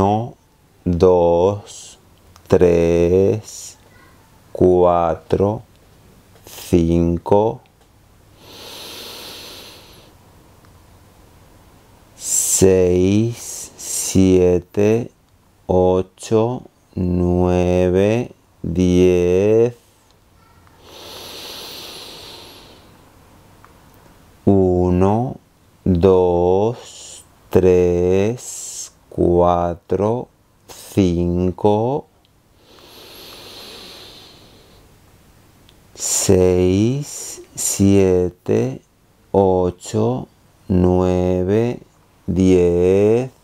1, 2, 3, 4, 5, 6, 7, 8, 9, 10, 1, 2, 3, 4, 5, 6, 7, 8, 9, 10,